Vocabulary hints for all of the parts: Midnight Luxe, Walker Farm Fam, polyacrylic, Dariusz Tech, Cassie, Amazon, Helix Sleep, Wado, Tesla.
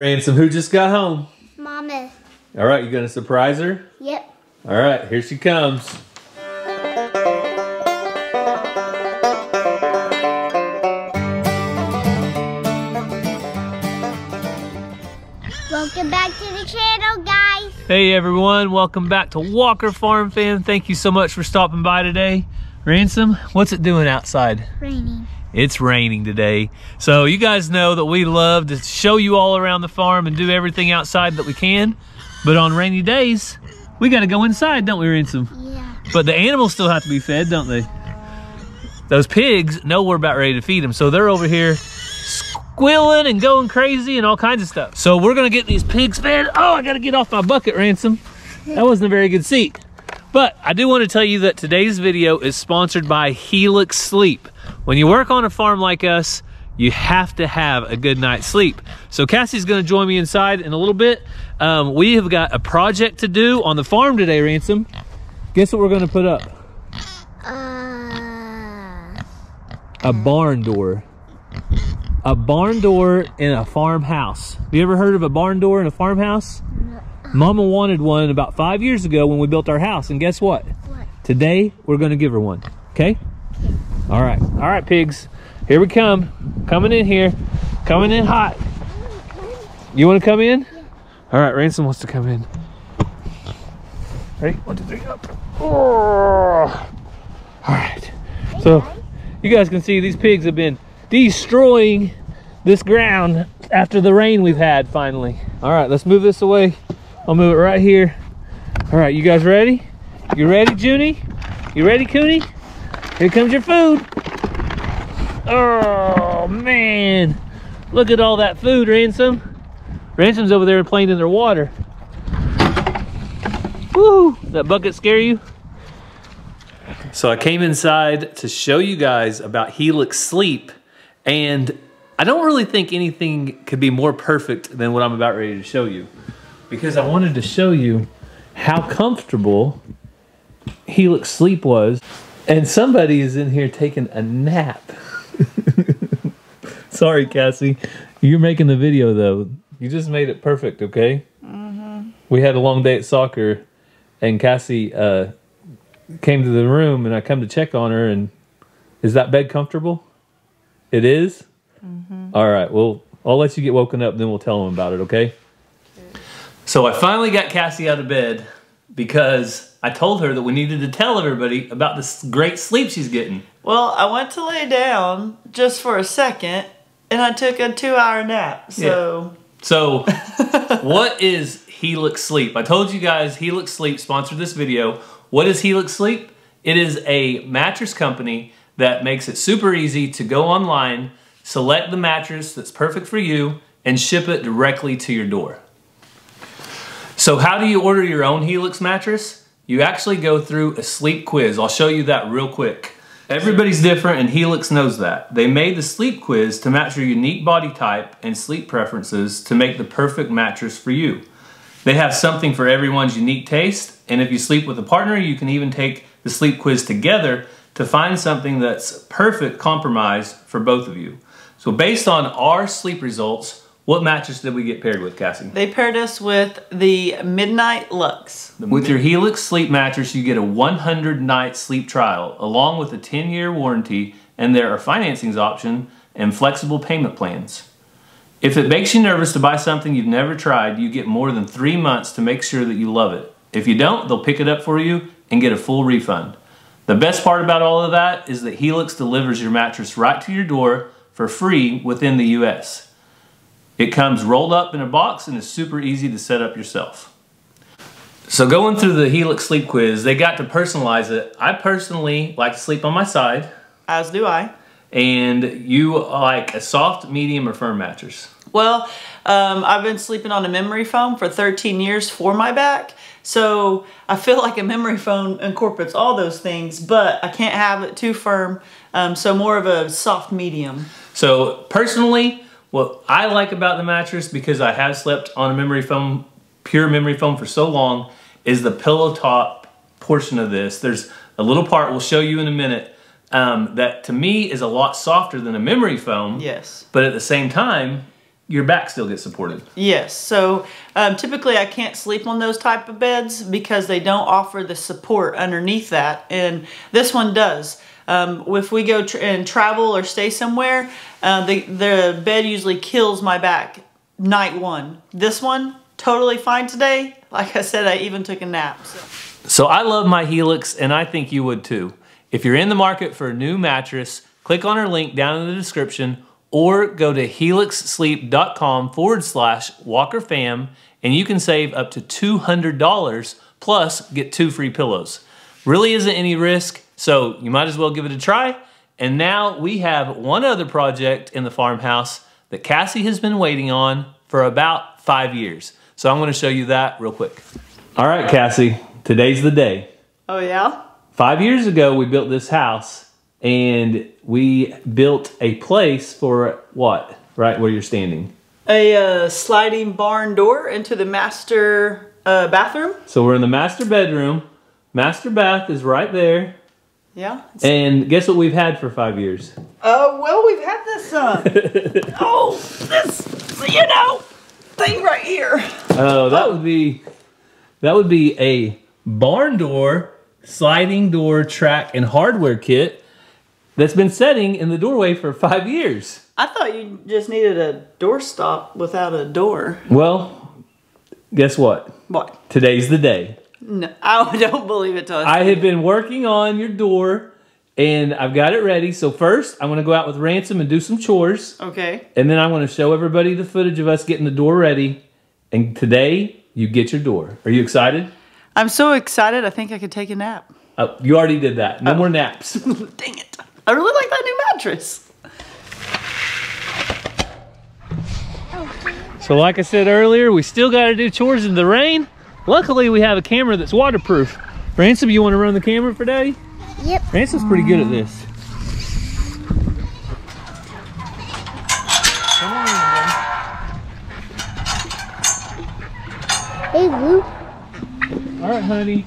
Ransom, who just got home? Mama. All right, you gonna surprise her? Yep. All right, here she comes. Welcome back to the channel, guys. Hey everyone, welcome back to Walker Farm Fam. Thank you so much for stopping by today. Ransom, what's it doing outside? Raining. It's raining today. So you guys know that we love to show you all around the farm and do everything outside that we can. But on rainy days, we gotta go inside, don't we, Ransom? Yeah. But the animals still have to be fed, don't they? Those pigs know we're about ready to feed them. So they're over here squealing and going crazy and all kinds of stuff. So we're gonna get these pigs fed. Oh, I gotta get off my bucket, Ransom. That wasn't a very good seat. But I do want to tell you that today's video is sponsored by Helix Sleep. When you work on a farm like us, you have to have a good night's sleep. So Cassie's going to join me inside in a little bit. We have got a project to do on the farm today, Ransom. Guess what we're going to put up? A barn door. A barn door in a farmhouse. Have you ever heard of a barn door in a farmhouse? Mama wanted one about 5 years ago when we built our house, and guess what? What? Today, we're gonna give her one, okay? Yeah. All right, pigs. Here we come, coming in here, coming in hot. You wanna come in? Yeah. All right, Ransom wants to come in. Ready, 1, 2, 3, up. Oh. All right, so you guys can see these pigs have been destroying this ground after the rain we've had finally. All right, let's move this away. I'll move it right here. All right, you guys ready? You ready, Junie? You ready, Cooney? Here comes your food. Oh, man. Look at all that food, Ransom. Ransom's over there playing in their water. Woo, that bucket scare you? So I came inside to show you guys about Helix Sleep, and I don't really think anything could be more perfect than what I'm about ready to show you, because I wanted to show you how comfortable Helix Sleep was. And somebody is in here taking a nap. Sorry, Cassie. You're making the video, though. You just made it perfect, okay? Mm-hmm. We had a long day at soccer, and Cassie came to the room, and I come to check on her, and is that bed comfortable? It is? Mm-hmm. All right, well, I'll let you get woken up, then we'll tell them about it, okay? So I finally got Cassie out of bed because I told her that we needed to tell everybody about this great sleep she's getting. Well, I went to lay down just for a second, and I took a 2-hour nap, so... Yeah. So, what is Helix Sleep? I told you guys Helix Sleep sponsored this video. What is Helix Sleep? It is a mattress company that makes it super easy to go online, select the mattress that's perfect for you, and ship it directly to your door. So how do you order your own Helix mattress? You actually go through a sleep quiz. I'll show you that real quick. Everybody's different, and Helix knows that. They made the sleep quiz to match your unique body type and sleep preferences to make the perfect mattress for you. They have something for everyone's unique taste, and if you sleep with a partner, you can even take the sleep quiz together to find something that's perfect compromise for both of you. So based on our sleep results, what mattress did we get paired with, Cassie? They paired us with the Midnight Luxe. With your Helix Sleep mattress, you get a 100-night sleep trial, along with a 10-year warranty, and there are financing options and flexible payment plans. If it makes you nervous to buy something you've never tried, you get more than 3 months to make sure that you love it. If you don't, they'll pick it up for you and get a full refund. The best part about all of that is that Helix delivers your mattress right to your door for free within the U.S. It comes rolled up in a box and is super easy to set up yourself. So going through the Helix Sleep quiz, they got to personalize it. I personally like to sleep on my side. As do I. And you like a soft, medium, or firm mattress? Well, I've been sleeping on a memory foam for 13 years for my back. So I feel like a memory foam incorporates all those things, but I can't have it too firm. So more of a soft medium. So personally, what I like about the mattress, because I have slept on a memory foam, pure memory foam for so long, is the pillow top portion of this. There's a little part we'll show you in a minute that to me is a lot softer than a memory foam. Yes. But at the same time, your back still gets supported. Yes, so typically I can't sleep on those type of beds because they don't offer the support underneath that, and this one does. If we go travel or stay somewhere, the bed usually kills my back night one. This one, totally fine today. Like I said, I even took a nap. So I love my Helix, and I think you would too. If you're in the market for a new mattress, click on our link down in the description, or go to helixsleep.com/WalkerFam, and you can save up to $200 plus get 2 free pillows. Really isn't any risk, so you might as well give it a try. And now we have one other project in the farmhouse that Cassie has been waiting on for about 5 years. So I'm gonna show you that real quick. All right, Cassie, today's the day. Oh yeah? 5 years ago, we built this house, and we built a place for what? Right where you're standing. A sliding barn door into the master bathroom. So we're in the master bedroom. Master bath is right there. Yeah. And guess what we've had for 5 years? Well, we've had this, this, you know, thing right here. Oh, that would be a barn door, sliding door, track, and hardware kit that's been sitting in the doorway for 5 years. I thought you just needed a door stop without a door. Well, guess what? What? Today's the day. No, I don't believe it. I have been working on your door, and I've got it ready. So first, I'm going to go out with Ransom and do some chores. Okay. And then I want to show everybody the footage of us getting the door ready. And today, you get your door. Are you excited? I'm so excited, I think I could take a nap. Oh, you already did that. No more naps. Dang it. I really like that new mattress. So like I said earlier, we still got to do chores in the rain. Luckily, we have a camera that's waterproof. Ransom, you want to run the camera for Daddy? Yep. Ransom's pretty good at this. Come on, man. Hey, Woo. All right, honey.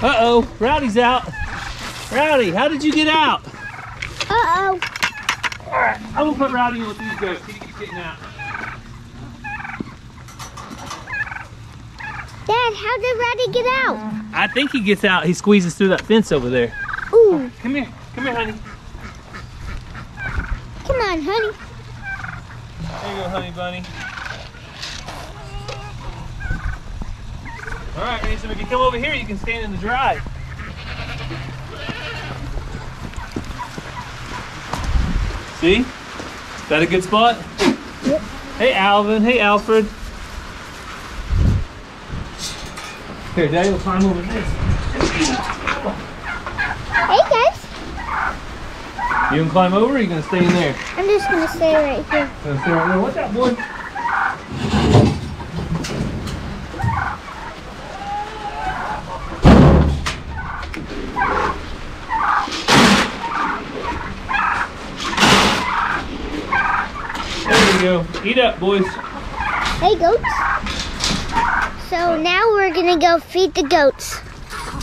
Uh-oh, Rowdy's out. Rowdy, how did you get out? Uh-oh. All right, I'm going to put Rowdy in with these guys. He keeps getting out. Dad, how did Rowdy get out? I think he gets out. He squeezes through that fence over there. Ooh. Right, come here. Come here, honey. Come on, honey. There you go, honey bunny. All right, Ransom, if you come over here, you can stand in the drive. See? Is that a good spot? Yep. Hey, Alvin. Hey, Alfred. Here, Daddy will climb over this. Hey, guys. You gonna climb over, or are you gonna stay in there? I'm just gonna stay right here. Gonna stay right there. What's that, boy? Go. Eat up, boys. Hey, goats. So now we're gonna go feed the goats. Come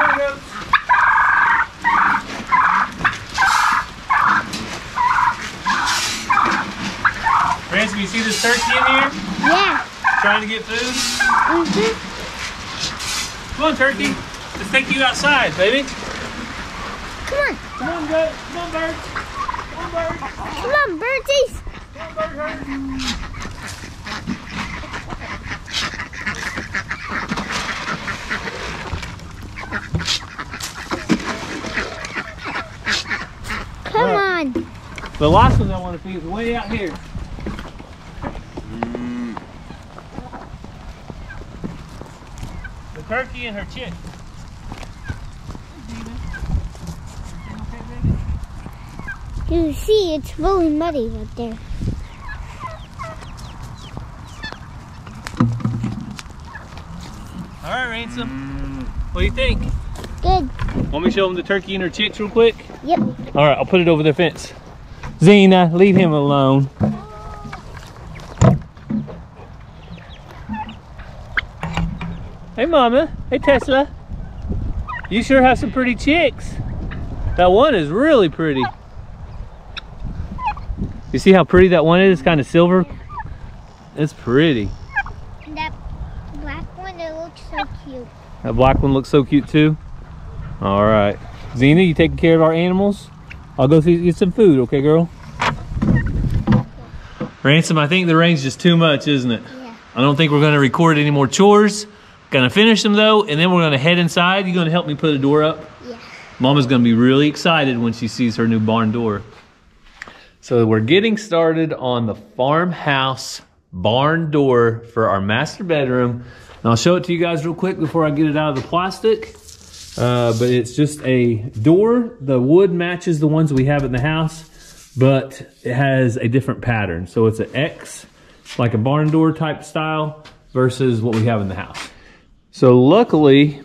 on, goats. Ransom, you see this turkey in here? Yeah. Trying to get food? Mm-hmm. Come on, turkey. Let's take you outside, baby. Come on. Come on, goat. Come on, bird. Come on, bird. Come on, birdsies. Come on, bird herd. Come on. The last ones I want to feed is way out here. Turkey and her chick. You see, it's really muddy right there. All right, Ransom. What do you think? Good. Want me to show them the turkey and her chicks real quick? Yep. All right, I'll put it over the fence. Xena, leave him alone. Hey, Mama. Hey, Tesla. You sure have some pretty chicks. That one is really pretty. You see how pretty that one is? It's kind of silver. It's pretty. And that black one, it looks so cute. That black one looks so cute too. All right, Xena, you taking care of our animals? I'll go get some food, okay, girl? Ransom, I think the rain's just too much, isn't it? Yeah. I don't think we're gonna record any more chores. Gonna finish them though, and then we're gonna head inside. You gonna help me put a door up? Yeah. Mama's gonna be really excited when she sees her new barn door. So we're getting started on the farmhouse barn door for our master bedroom. And I'll show it to you guys real quick before I get it out of the plastic. But it's just a door. The wood matches the ones we have in the house, but it has a different pattern. So it's an X, like a barn door type style versus what we have in the house. So luckily,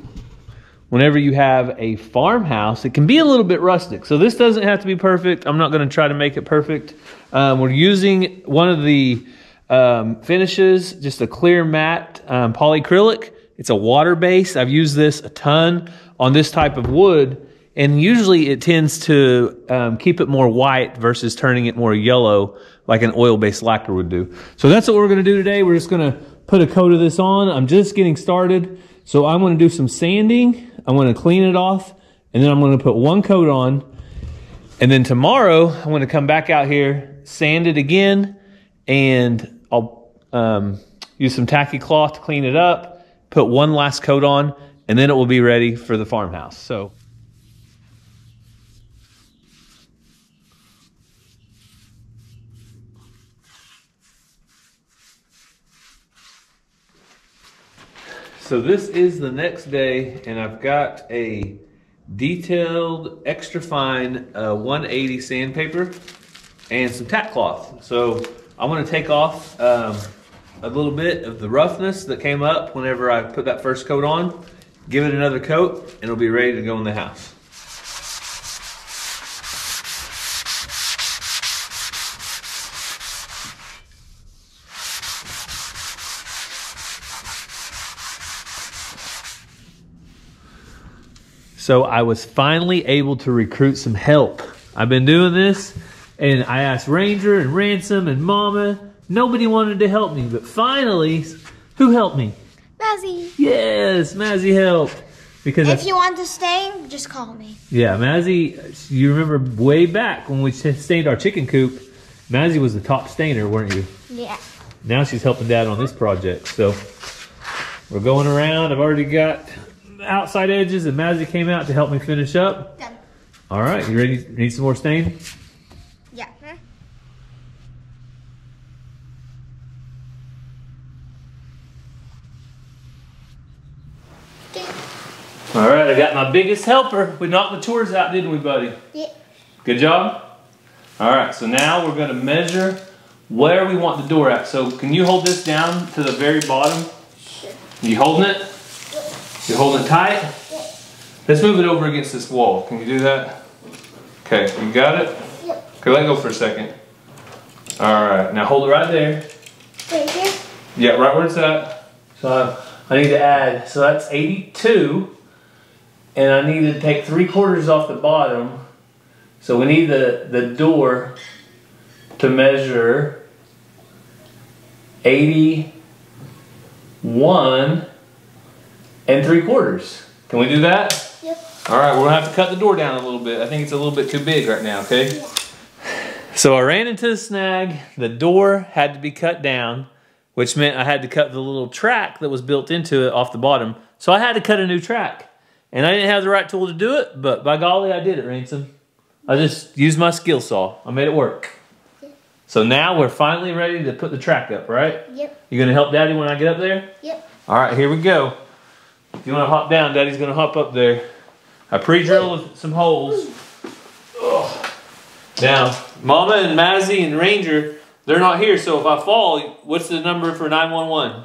whenever you have a farmhouse, it can be a little bit rustic. So this doesn't have to be perfect. I'm not going to try to make it perfect. We're using one of the finishes, just a clear matte polyacrylic. It's a water base. I've used this a ton on this type of wood, and usually it tends to keep it more white versus turning it more yellow like an oil-based lacquer would do. So that's what we're going to do today. We're just going to put a coat of this on. I'm just getting started, so I'm going to do some sanding. I'm going to clean it off, and then I'm going to put one coat on, and then tomorrow I'm going to come back out here, sand it again, and I'll use some tacky cloth to clean it up, put one last coat on, and then it will be ready for the farmhouse. So this is the next day, and I've got a detailed extra fine 180 sandpaper and some tack cloth. So I'm going to take off a little bit of the roughness that came up whenever I put that first coat on, give it another coat, and it'll be ready to go in the house. So I was finally able to recruit some help. I've been doing this, and I asked Ranger and Ransom and Mama. Nobody wanted to help me, but finally, who helped me? Mazzy. Yes, Mazzy helped. Because if you want to stain, just call me. Yeah, Mazzy, you remember way back when we stained our chicken coop, Mazzy was the top stainer, weren't you? Yeah. Now she's helping Dad on this project. So we're going around. I've already got outside edges, and Mazzy came out to help me finish up. Done. All right, you ready? Need some more stain? Yeah. All right, I got my biggest helper. We knocked the chores out, didn't we, buddy? Yeah. Good job. All right, so now we're gonna measure where we want the door at. So can you hold this down to the very bottom? Sure. You holding it? Yeah. You holding it tight? Yeah. Let's move it over against this wall. Can you do that? Okay, you got it? Yeah. Okay, let go for a second. All right, now hold it right there. Right here? Yeah, right where it's at. So I need to add, so that's 82. And I need to take 3/4 off the bottom. So we need the door to measure 81 3/4. Can we do that? Yep. All right, we're gonna have to cut the door down a little bit. I think it's a little bit too big right now, okay? Yeah. So I ran into a snag. The door had to be cut down, which meant I had to cut the little track that was built into it off the bottom. So I had to cut a new track. And I didn't have the right tool to do it, but by golly, I did it, Ransom. I just used my skill saw. I made it work. Yep. So now we're finally ready to put the track up, right? Yep. You gonna help Daddy when I get up there? Yep. All right, here we go. If you wanna hop down, Daddy's gonna hop up there. I pre-drilled some holes. Ugh. Now, Mama and Mazzy and Ranger, they're not here, so if I fall, what's the number for 911?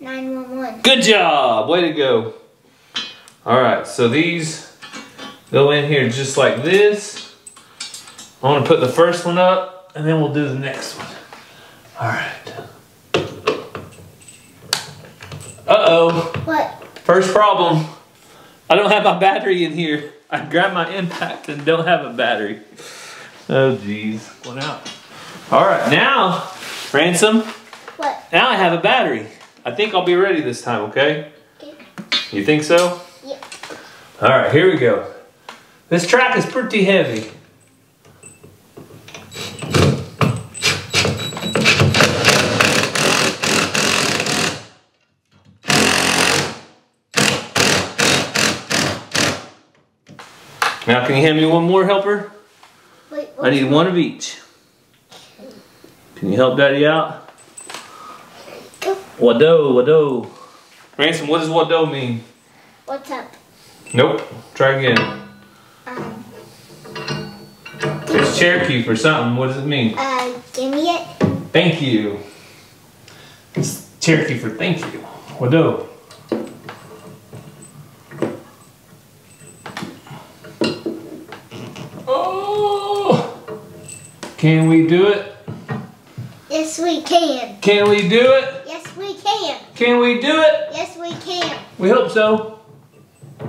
911. Good job, way to go. All right, so these Go in here just like this. I'm gonna put the first one up and then we'll do the next one. All right. Uh-oh. What? First problem. I don't have my battery in here. I grabbed my impact and don't have a battery. Oh geez. One out. All right, now, Ransom. What? Now I have a battery. I think I'll be ready this time, okay? Okay. You think so? Yeah. All right, here we go. This track is pretty heavy. Now, can you hand me one more helper? Wait, I need one of each. Can you help Daddy out? Wado, Wado. Ransom, what does Wado mean? What's up? Nope. Try again. It's Cherokee for something. What does it mean? Give me it. Thank you. It's Cherokee for thank you. Wado. Oh! Can we do it? Yes, we can. Can we do it? Yes, we can. Can we do it? Yes, we can. We hope so.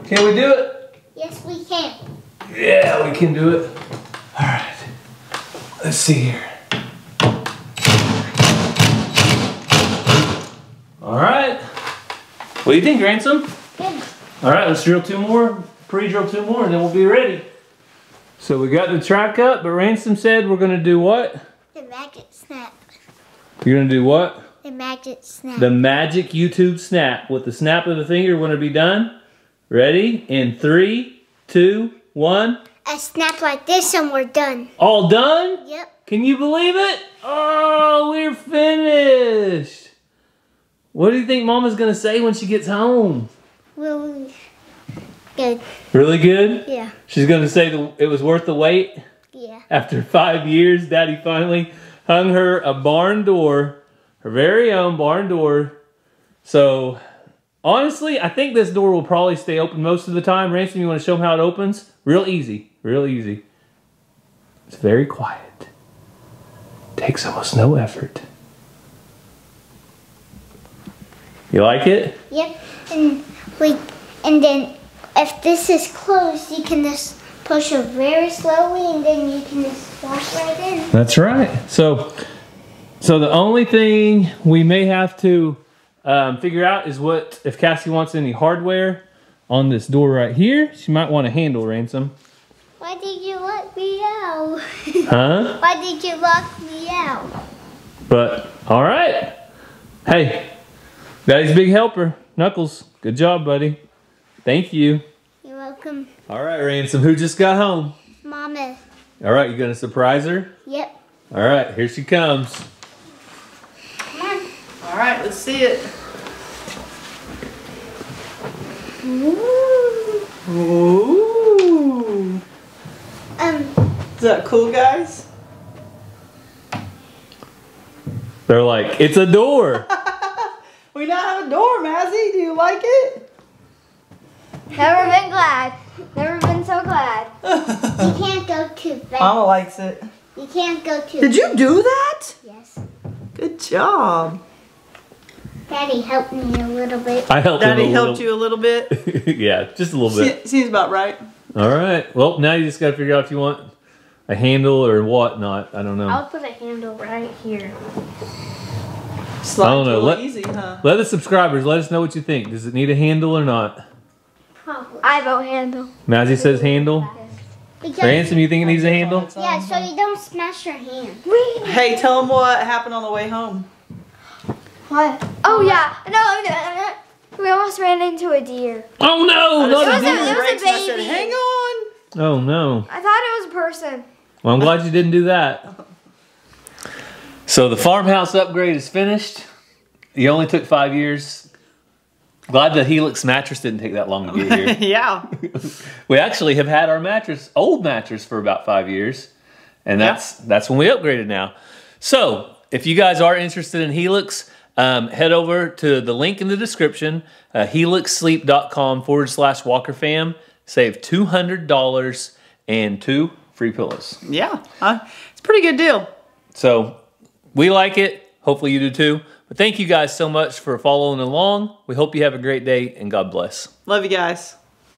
Can we do it? Yes, we can. Yeah, we can do it. All right. Let's see here. All right. What do you think, Ransom? Good. All right, let's drill two more. Pre-drill two more, and then we'll be ready. So we got the track up, but Ransom said we're going to do what? The magnet snap. You're gonna do what? The magic snap. The magic YouTube snap. With the snap of the finger, we're gonna be done. Ready? In 3, 2, 1. A snap like this and we're done. All done? Yep. Can you believe it? Oh, we're finished. What do you think Mama's gonna say when she gets home? Really good. Really good? Yeah. She's gonna say it was worth the wait? Yeah. After 5 years, Daddy finally hung her a barn door, her very own barn door. So, honestly, I think this door will probably stay open most of the time. Ransom, you want to show them how it opens? Real easy, real easy. It's very quiet. Takes almost no effort. You like it? Yep. And then if this is closed, you can just push it very slowly and then you can just walk right in. That's right. So the only thing we may have to figure out is if Cassie wants any hardware on this door right here. She might want a handle, Ransom. Why did you lock me out? Huh? Why did you lock me out? But, all right. Hey, Daddy's big helper. Knuckles, good job, buddy. Thank you. You're welcome. All right, Ransom, who just got home? Mama. All right, you gonna surprise her? Yep. All right, here she comes. Come on. All right, let's see it. Ooh. Ooh. Is that cool, guys? They're like, it's a door. We now have a door, Mazzy. Do you like it? Never been glad. Never been so glad. You can't go too fast. Mama likes it. You can't go too fast. Did you do that? Yes. Good job. Daddy helped me a little bit. I helped Daddy helped you a little bit? Yeah, just a little bit. Seems about right. All right. Well, now you just got to figure out if you want a handle or whatnot. I don't know. I'll put a handle right here. Slide I don't know. Easy, huh? Let the subscribers let us know what you think. Does it need a handle or not? I vote handle. Mazzy says handle. Ransom, you think it needs a handle? Yeah, so you don't smash your hand. Hey, tell them what happened on the way home. What? Oh yeah, no, we almost ran into a deer. Oh no, not a deer. It was a baby. I said, hang on. Oh no. I thought it was a person. Well, I'm glad you didn't do that. So the farmhouse upgrade is finished. It only took 5 years. Glad the Helix mattress didn't take that long to get here. Yeah. We actually have had our old mattress for about 5 years. And that's when we upgraded now. So if you guys are interested in Helix, head over to the link in the description, helixsleep.com/WalkerFam. save $200 and 2 free pillows. Yeah, it's a pretty good deal. So we like it. Hopefully you do too. But thank you guys so much for following along. We hope you have a great day, and God bless. Love you guys.